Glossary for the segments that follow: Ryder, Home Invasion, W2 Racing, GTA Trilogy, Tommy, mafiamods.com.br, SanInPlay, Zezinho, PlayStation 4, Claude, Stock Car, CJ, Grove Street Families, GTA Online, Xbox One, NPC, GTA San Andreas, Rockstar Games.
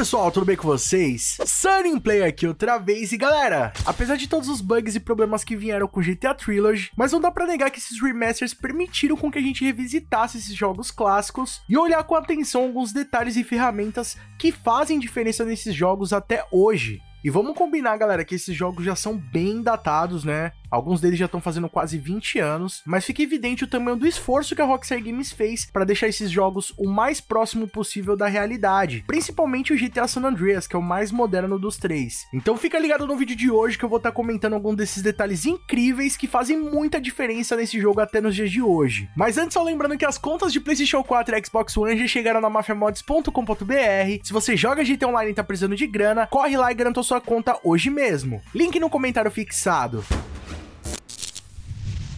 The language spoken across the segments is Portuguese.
pessoal, tudo bem com vocês? SanInPlay aqui outra vez e galera, apesar de todos os bugs e problemas que vieram com GTA Trilogy, mas não dá pra negar que esses remasters permitiram com que a gente revisitasse esses jogos clássicos e olhar com atenção alguns detalhes e ferramentas que fazem diferença nesses jogos até hoje. E vamos combinar, galera, que esses jogos já são bem datados, né? Alguns deles já estão fazendo quase 20 anos, mas fica evidente o tamanho do esforço que a Rockstar Games fez para deixar esses jogos o mais próximo possível da realidade, principalmente o GTA San Andreas, que é o mais moderno dos três. Então fica ligado no vídeo de hoje que eu vou estar comentando alguns desses detalhes incríveis que fazem muita diferença nesse jogo até nos dias de hoje. Mas antes, só lembrando que as contas de PlayStation 4 e Xbox One já chegaram na mafiamods.com.br. Se você joga GTA Online e tá precisando de grana, corre lá e garanta sua conta hoje mesmo. Link no comentário fixado.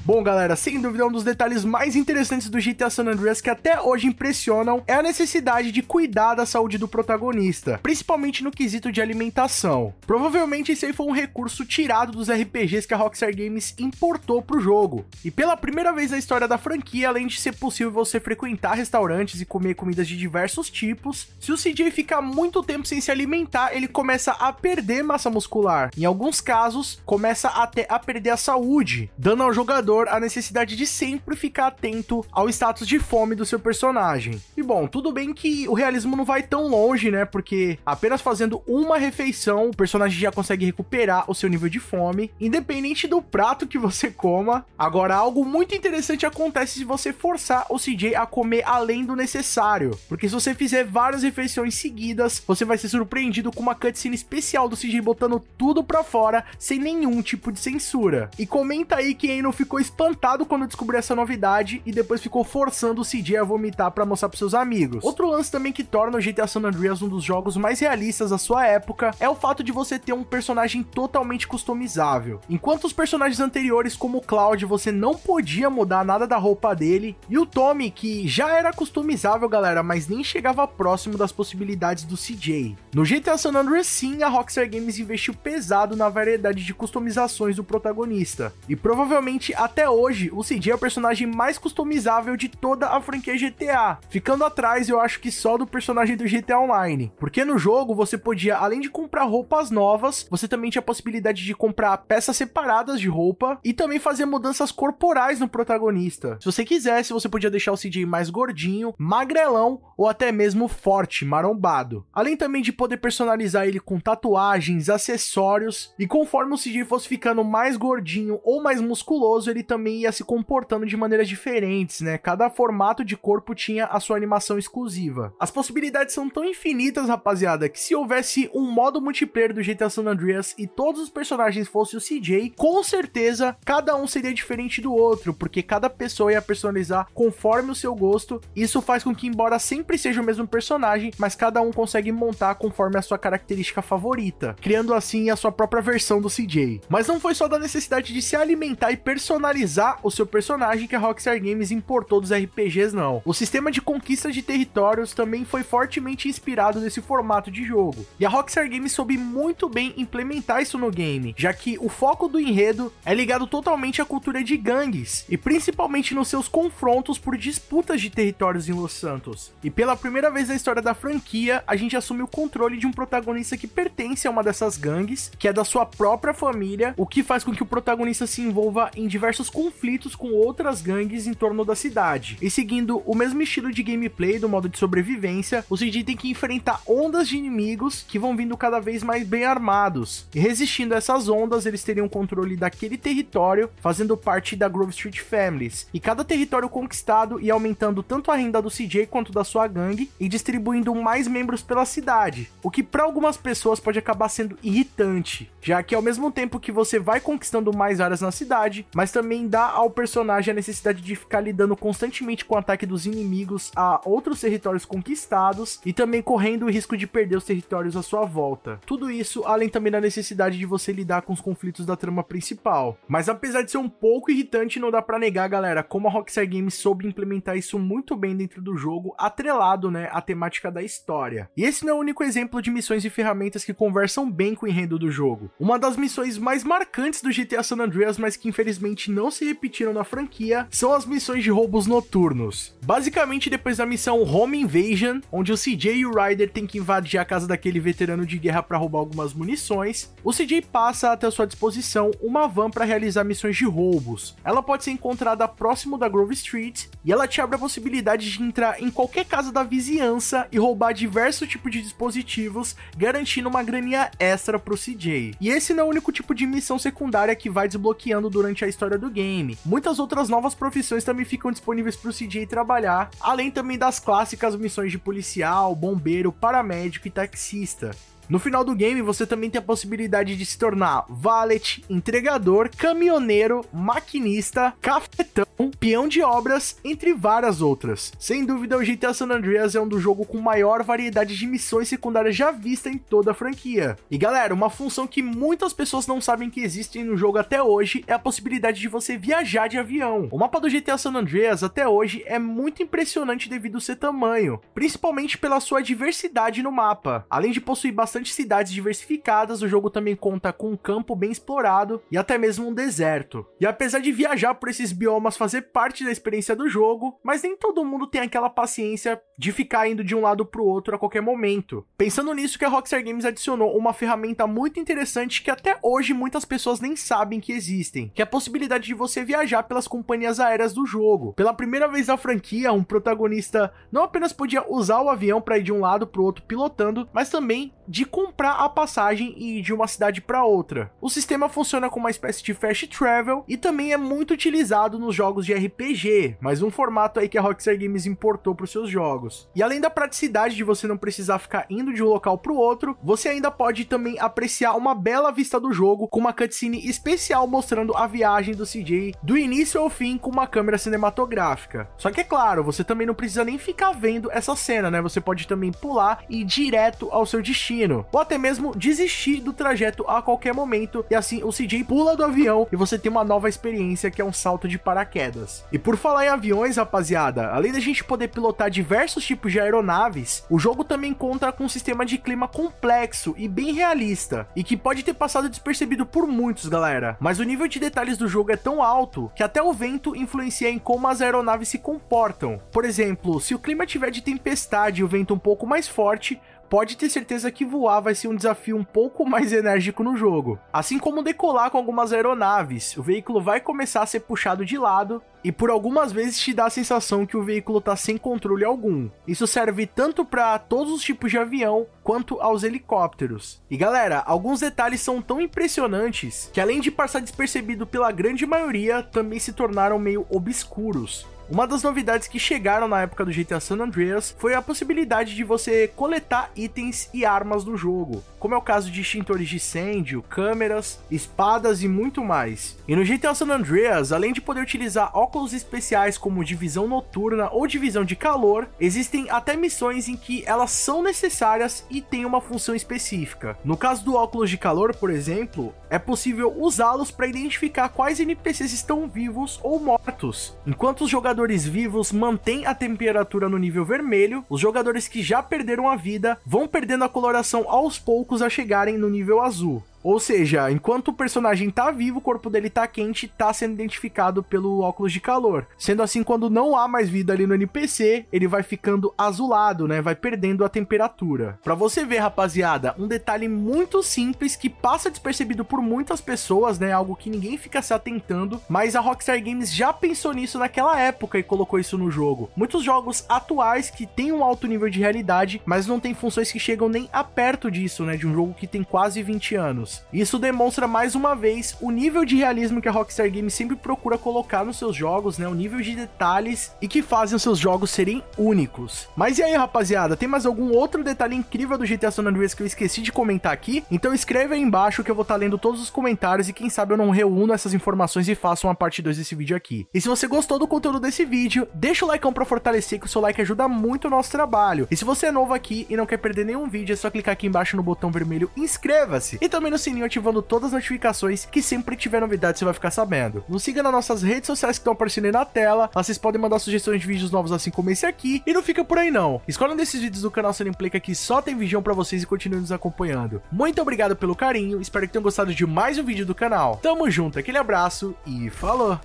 Bom, galera, sem dúvida um dos detalhes mais interessantes do GTA San Andreas que até hoje impressionam é a necessidade de cuidar da saúde do protagonista, principalmente no quesito de alimentação. Provavelmente esse aí foi um recurso tirado dos RPGs que a Rockstar Games importou para o jogo. E pela primeira vez na história da franquia, além de ser possível você frequentar restaurantes e comer comidas de diversos tipos, se o CJ ficar muito tempo sem se alimentar, ele começa a perder massa muscular. Em alguns casos, começa até a perder a saúde, dando ao jogador a necessidade de sempre ficar atento ao status de fome do seu personagem. E bom, tudo bem que o realismo não vai tão longe, né? Porque apenas fazendo uma refeição, o personagem já consegue recuperar o seu nível de fome, independente do prato que você coma. Agora, algo muito interessante acontece se você forçar o CJ a comer além do necessário, porque se você fizer várias refeições seguidas, você vai ser surpreendido com uma cutscene especial do CJ botando tudo pra fora, sem nenhum tipo de censura. E comenta aí quem aí não ficou espantado quando descobriu essa novidade e depois ficou forçando o CJ a vomitar para mostrar para seus amigos. Outro lance também que torna o GTA San Andreas um dos jogos mais realistas da sua época é o fato de você ter um personagem totalmente customizável. Enquanto os personagens anteriores, como o Claude, você não podia mudar nada da roupa dele, e o Tommy, que já era customizável, galera, mas nem chegava próximo das possibilidades do CJ. No GTA San Andreas, sim, a Rockstar Games investiu pesado na variedade de customizações do protagonista, e provavelmente até hoje, o CJ é o personagem mais customizável de toda a franquia GTA, ficando atrás, eu acho que só do personagem do GTA Online, porque no jogo você podia, além de comprar roupas novas, você também tinha a possibilidade de comprar peças separadas de roupa e também fazer mudanças corporais no protagonista. Se você quisesse, você podia deixar o CJ mais gordinho, magrelão ou até mesmo forte, marombado. Além também de poder personalizar ele com tatuagens, acessórios, e conforme o CJ fosse ficando mais gordinho ou mais musculoso, ele também ia se comportando de maneiras diferentes, né? Cada formato de corpo tinha a sua animação exclusiva. As possibilidades são tão infinitas, rapaziada, que se houvesse um modo multiplayer do GTA San Andreas e todos os personagens fossem o CJ, com certeza cada um seria diferente do outro, porque cada pessoa ia personalizar conforme o seu gosto. Isso faz com que, embora sempre seja o mesmo personagem, mas cada um consegue montar conforme a sua característica favorita, criando assim a sua própria versão do CJ. Mas não foi só da necessidade de se alimentar e personalizar o seu personagem que a Rockstar Games importou dos RPGs, não. O sistema de conquista de territórios também foi fortemente inspirado nesse formato de jogo, e a Rockstar Games soube muito bem implementar isso no game, já que o foco do enredo é ligado totalmente à cultura de gangues, e principalmente nos seus confrontos por disputas de territórios em Los Santos. E pela primeira vez na história da franquia, a gente assume o controle de um protagonista que pertence a uma dessas gangues, que é da sua própria família, o que faz com que o protagonista se envolva em diversos conflitos com outras gangues em torno da cidade. E seguindo o mesmo estilo de gameplay do modo de sobrevivência, o CJ tem que enfrentar ondas de inimigos que vão vindo cada vez mais bem armados, e resistindo a essas ondas, eles teriam controle daquele território, fazendo parte da Grove Street Families, e cada território conquistado ia aumentando tanto a renda do CJ quanto da sua gangue, e distribuindo mais membros pela cidade, o que para algumas pessoas pode acabar sendo irritante, já que ao mesmo tempo que você vai conquistando mais áreas na cidade, mas também dá ao personagem a necessidade de ficar lidando constantemente com o ataque dos inimigos a outros territórios conquistados, e também correndo o risco de perder os territórios à sua volta. Tudo isso, além também da necessidade de você lidar com os conflitos da trama principal. Mas apesar de ser um pouco irritante, não dá pra negar, galera, como a Rockstar Games soube implementar isso muito bem dentro do jogo, atrelado, né, à temática da história. E esse não é o único exemplo de missões e ferramentas que conversam bem com o enredo do jogo. Uma das missões mais marcantes do GTA San Andreas, mas que infelizmente não não se repetiram na franquia são as missões de roubos noturnos. Basicamente, depois da missão Home Invasion, onde o CJ e o Ryder têm que invadir a casa daquele veterano de guerra para roubar algumas munições, o CJ passa até a sua disposição uma van para realizar missões de roubos. Ela pode ser encontrada próximo da Grove Street e ela te abre a possibilidade de entrar em qualquer casa da vizinhança e roubar diversos tipos de dispositivos, garantindo uma graninha extra pro CJ. E esse não é o único tipo de missão secundária que vai desbloqueando durante a história do game. Muitas outras novas profissões também ficam disponíveis pro CJ trabalhar, além também das clássicas missões de policial, bombeiro, paramédico e taxista. No final do game, você também tem a possibilidade de se tornar valet, entregador, caminhoneiro, maquinista, cafetão, peão de obras, entre várias outras. Sem dúvida, o GTA San Andreas é um dos jogos com maior variedade de missões secundárias já vista em toda a franquia. E galera, uma função que muitas pessoas não sabem que existem no jogo até hoje é a possibilidade de você viajar de avião. O mapa do GTA San Andreas até hoje é muito impressionante devido ao seu tamanho, principalmente pela sua diversidade no mapa. Além de possuir bastante cidades diversificadas, o jogo também conta com um campo bem explorado e até mesmo um deserto. E apesar de viajar por esses biomas fazer parte da experiência do jogo, mas nem todo mundo tem aquela paciência de ficar indo de um lado para o outro a qualquer momento. Pensando nisso, que a Rockstar Games adicionou uma ferramenta muito interessante que até hoje muitas pessoas nem sabem que existem, que é a possibilidade de você viajar pelas companhias aéreas do jogo. Pela primeira vez na franquia, um protagonista não apenas podia usar o avião para ir de um lado para o outro pilotando, mas também de comprar a passagem e ir de uma cidade para outra. O sistema funciona como uma espécie de fast travel e também é muito utilizado nos jogos de RPG, mas um formato aí que a Rockstar Games importou para os seus jogos. E além da praticidade de você não precisar ficar indo de um local para o outro, você ainda pode também apreciar uma bela vista do jogo com uma cutscene especial mostrando a viagem do CJ do início ao fim com uma câmera cinematográfica. Só que é claro, você também não precisa nem ficar vendo essa cena, né? Você pode também pular e ir direto ao seu destino, ou até mesmo desistir do trajeto a qualquer momento, e assim o CJ pula do avião e você tem uma nova experiência que é um salto de paraquedas. E por falar em aviões, rapaziada, além da gente poder pilotar diversos tipos de aeronaves, o jogo também conta com um sistema de clima complexo e bem realista, e que pode ter passado despercebido por muitos, galera, mas o nível de detalhes do jogo é tão alto que até o vento influencia em como as aeronaves se comportam. Por exemplo, se o clima tiver de tempestade e o vento um pouco mais forte, pode ter certeza que voar vai ser um desafio um pouco mais enérgico no jogo. Assim como decolar com algumas aeronaves, o veículo vai começar a ser puxado de lado e por algumas vezes te dá a sensação que o veículo está sem controle algum. Isso serve tanto para todos os tipos de avião quanto aos helicópteros. E galera, alguns detalhes são tão impressionantes que além de passar despercebido pela grande maioria, também se tornaram meio obscuros. Uma das novidades que chegaram na época do GTA San Andreas foi a possibilidade de você coletar itens e armas do jogo, como é o caso de extintores de incêndio, câmeras, espadas e muito mais. E no GTA San Andreas, além de poder utilizar óculos especiais como divisão noturna ou divisão de calor, existem até missões em que elas são necessárias e têm uma função específica. No caso do óculos de calor, por exemplo, é possível usá-los para identificar quais NPCs estão vivos ou mortos. Enquanto os jogadores vivos mantêm a temperatura no nível vermelho, os jogadores que já perderam a vida vão perdendo a coloração aos poucos a chegarem no nível azul. Ou seja, enquanto o personagem tá vivo, o corpo dele tá quente e tá sendo identificado pelo óculos de calor. Sendo assim, quando não há mais vida ali no NPC, ele vai ficando azulado, né? Vai perdendo a temperatura. Pra você ver, rapaziada, um detalhe muito simples que passa despercebido por muitas pessoas, né? Algo que ninguém fica se atentando, mas a Rockstar Games já pensou nisso naquela época e colocou isso no jogo. Muitos jogos atuais que têm um alto nível de realidade, mas não tem funções que chegam nem a perto disso, né? De um jogo que tem quase 20 anos. Isso demonstra mais uma vez o nível de realismo que a Rockstar Games sempre procura colocar nos seus jogos, né? O nível de detalhes e que fazem os seus jogos serem únicos. Mas e aí, rapaziada, tem mais algum outro detalhe incrível do GTA San Andreas que eu esqueci de comentar aqui? Então escreve aí embaixo que eu vou estar lendo todos os comentários e quem sabe eu não reúno essas informações e faço uma parte 2 desse vídeo aqui. E se você gostou do conteúdo desse vídeo, deixa o likeão pra fortalecer, que o seu like ajuda muito o nosso trabalho. E se você é novo aqui e não quer perder nenhum vídeo, é só clicar aqui embaixo no botão vermelho inscreva-se. E também não sininho ativando todas as notificações, que sempre que tiver novidade você vai ficar sabendo. Nos siga nas nossas redes sociais que estão aparecendo aí na tela, lá vocês podem mandar sugestões de vídeos novos assim como esse aqui, e não fica por aí não. Escolha um desses vídeos do canal SanInPlay que aqui só tem vídeo pra vocês e continue nos acompanhando. Muito obrigado pelo carinho, espero que tenham gostado de mais um vídeo do canal. Tamo junto, aquele abraço e falou!